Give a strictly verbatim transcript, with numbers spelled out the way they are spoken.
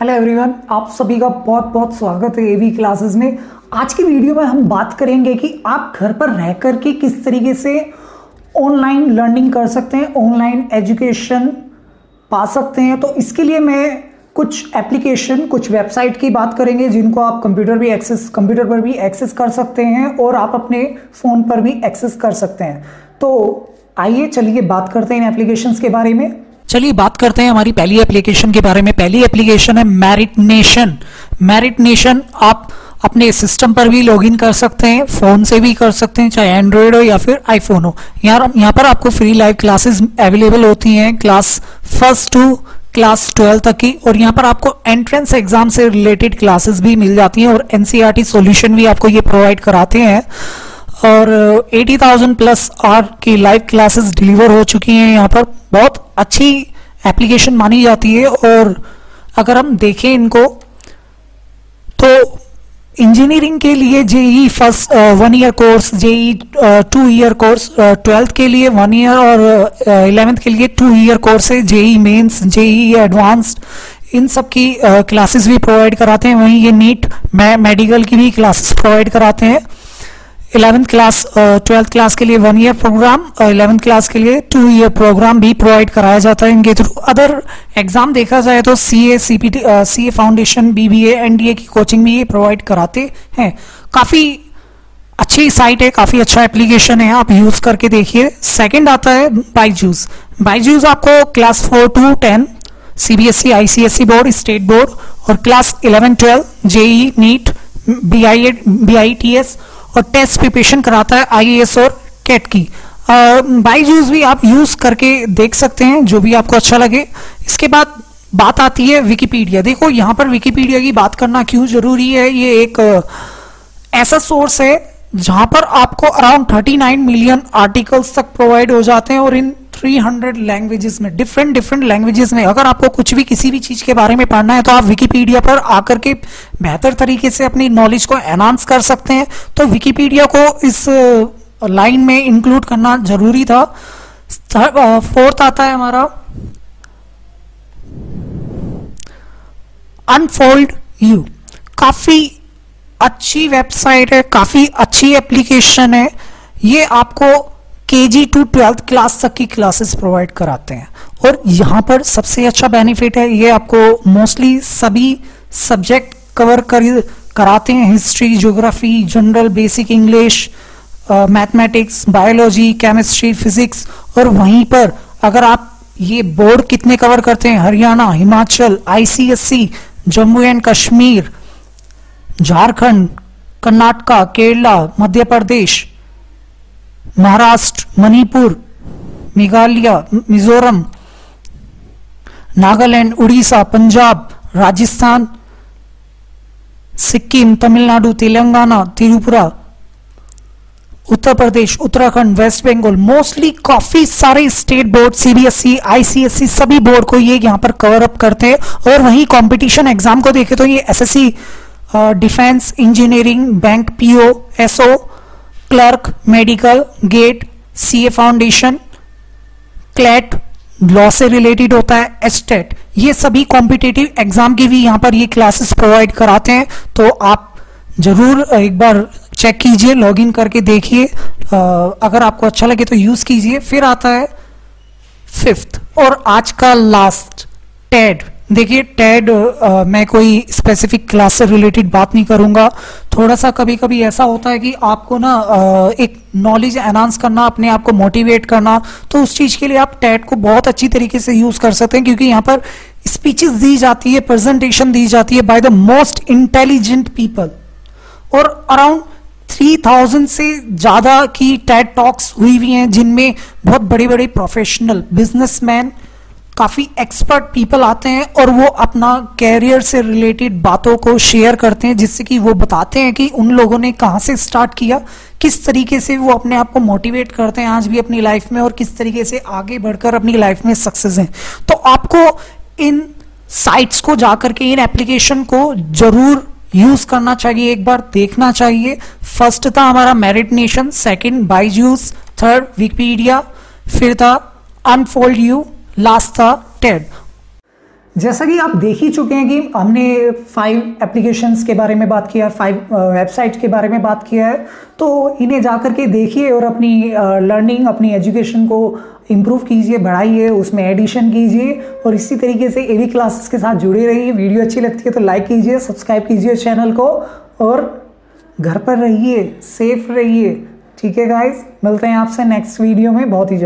Hello everyone, आप सभी का बहुत बहुत स्वागत है एवी क्लासेस में। आज की वीडियो में हम बात करेंगे कि आप घर पर रह कर के किस तरीके से ऑनलाइन लर्निंग कर सकते हैं, ऑनलाइन एजुकेशन पा सकते हैं। तो इसके लिए मैं कुछ एप्लीकेशन, कुछ वेबसाइट की बात करेंगे जिनको आप कंप्यूटर भी एक्सेस कंप्यूटर पर भी एक्सेस कर सकते हैं और आप अपने फ़ोन पर भी एक्सेस कर सकते हैं। तो आइए चलिए बात करते हैं इन एप्लीकेशंस के बारे में। चलिए बात करते हैं हमारी पहली एप्लीकेशन के बारे में। पहली एप्लीकेशन है मेरिटनेशन। मेरिटनेशन आप अपने सिस्टम पर भी लॉगिन कर सकते हैं, फ़ोन से भी कर सकते हैं, चाहे एंड्रॉयड हो या फिर आईफोन हो। यहाँ यहाँ पर आपको फ्री लाइव क्लासेस अवेलेबल होती हैं, class first to class twelve तक की। और यहाँ पर आपको एंट्रेंस एग्जाम से रिलेटेड क्लासेस भी मिल जाती हैं और एनसीईआरटी सॉल्यूशन भी आपको ये प्रोवाइड कराते हैं। और अस्सी हज़ार प्लस आर की लाइव क्लासेस डिलीवर हो चुकी हैं। यहाँ पर बहुत अच्छी एप्लीकेशन मानी जाती है। और अगर हम देखें इनको तो इंजीनियरिंग के लिए JEE first one year course, JEE two year course, twelfth के लिए वन ईयर और इलेवेंथ के लिए टू ईयर कोर्स है। जेई मेंस, जेई एडवांस्ड, इन सब की क्लासेस भी प्रोवाइड कराते हैं। वहीं ये नीट मै मेडिकल की भी क्लासेस प्रोवाइड कराते हैं। इलेवेंथ क्लास, ट्वेल्थ क्लास के लिए वन ईयर प्रोग्राम और इलेवेंथ क्लास के लिए टू ईयर प्रोग्राम भी प्रोवाइड कराया जाता है इनके थ्रू। अदर एग्जाम देखा जाए तो CA, CPT, CA foundation, BBA, NDA की कोचिंग भी ये प्रोवाइड कराते हैं। काफ़ी अच्छी साइट है, काफ़ी अच्छा एप्लीकेशन है, आप यूज़ करके देखिए। सेकेंड आता है बायजूस। बायजूस आपको class four to ten, CBSE, ICSE board, state board और class eleven twelve, JEE, NEET, B I T S और टेस्ट प्रिपरेशन कराता है, आईएएस और कैट की। बायजूस भी आप यूज करके देख सकते हैं, जो भी आपको अच्छा लगे। इसके बाद बात आती है विकिपीडिया। देखो यहाँ पर विकिपीडिया की बात करना क्यों जरूरी है। ये एक ऐसा सोर्स है जहाँ पर आपको अराउंड उनतालीस मिलियन आर्टिकल्स तक प्रोवाइड हो जाते हैं और इन तीन सौ लैंग्वेजेस में, डिफरेंट डिफरेंट लैंग्वेजेस में। अगर आपको कुछ भी, किसी भी चीज़ के बारे में पढ़ना है तो आप विकिपीडिया पर आकर के बेहतर तरीके से अपनी नॉलेज को एनहांस कर सकते हैं। तो विकिपीडिया को इस लाइन में इंक्लूड करना जरूरी था। फोर्थ आता है हमारा अनफोल्ड यू। काफ़ी अच्छी वेबसाइट है, काफ़ी अच्छी एप्लीकेशन है। ये आपको केजी टू ट्वेल्थ क्लास तक की क्लासेस प्रोवाइड कराते हैं और यहाँ पर सबसे अच्छा बेनिफिट है, ये आपको मोस्टली सभी सब्जेक्ट कवर कर कराते हैं। History, geography, general, basic English, mathematics, biology, chemistry, physics. और वहीं पर अगर आप ये बोर्ड कितने कवर करते हैं, Haryana, Himachal, ICSE, Jammu and Kashmir, Jharkhand, Karnataka, Kerala, Madhya Pradesh, Maharashtra, Manipur, Meghalaya, Mizoram, Nagaland, Orissa, Punjab, Rajasthan, Sikkim, Tamil Nadu, Telangana, Tripura, Uttar Pradesh, Uttarakhand, West Bengal, mostly काफी सारे स्टेट बोर्ड, सीबीएसई, आईसीएसई सभी बोर्ड को ये यहाँ पर कवर अप करते हैं। और वहीं कंपटीशन एग्जाम को देखें तो ये SSC, defence, engineering, bank, PO, SO, clerk, medical, GATE, CA foundation, CLAT, law से रिलेटेड होता है, एस्टेट, ये सभी कॉम्पिटिटिव एग्जाम की भी यहाँ पर ये क्लासेस प्रोवाइड कराते हैं। तो आप जरूर एक बार चेक कीजिए, लॉगिन करके देखिए, अगर आपको अच्छा लगे तो यूज़ कीजिए। फिर आता है फिफ्थ और आज का लास्ट, टेड। देखिए टेड, आ, मैं कोई स्पेसिफिक क्लास से रिलेटेड बात नहीं करूंगा। थोड़ा सा कभी कभी ऐसा होता है कि आपको ना आ, एक नॉलेज एनहांस करना, अपने आप को मोटिवेट करना, तो उस चीज़ के लिए आप टेड को बहुत अच्छी तरीके से यूज़ कर सकते हैं, क्योंकि यहाँ पर स्पीचेस दी जाती है, प्रेजेंटेशन दी जाती है by the most intelligent people. और अराउंड थ्री थाउजेंड से ज़्यादा की टेड टॉक्स हुई हुई हैं, जिनमें बहुत बड़े बड़े प्रोफेशनल, बिजनेसमैन, काफ़ी एक्सपर्ट पीपल आते हैं और वो अपना कैरियर से रिलेटेड बातों को शेयर करते हैं, जिससे कि वो बताते हैं कि उन लोगों ने कहाँ से स्टार्ट किया, किस तरीके से वो अपने आप को मोटिवेट करते हैं आज भी अपनी लाइफ में और किस तरीके से आगे बढ़कर अपनी लाइफ में सक्सेस हैं। तो आपको इन साइट्स को जाकर के, इन एप्लीकेशन को जरूर यूज़ करना चाहिए, एक बार देखना चाहिए। फर्स्ट था हमारा Meritnation, second Byju's, third Wikipedia, फिर था अनफोल्ड यू, लास्ट था टेड। जैसा कि आप देख ही चुके हैं कि हमने फाइव एप्लीकेशंस के बारे में बात किया है, फाइव वेबसाइट के बारे में बात किया है, तो इन्हें जा कर के देखिए और अपनी लर्निंग, अपनी एजुकेशन को इम्प्रूव कीजिए, बढ़ाइए, उसमें एडिशन कीजिए और इसी तरीके से एवी क्लासेस के साथ जुड़े रहिए। वीडियो अच्छी लगती है तो लाइक कीजिए, सब्सक्राइब कीजिए चैनल को और घर पर रहिए, सेफ रहिए। ठीक है गाइज, मिलते हैं आपसे नेक्स्ट वीडियो में बहुत ही।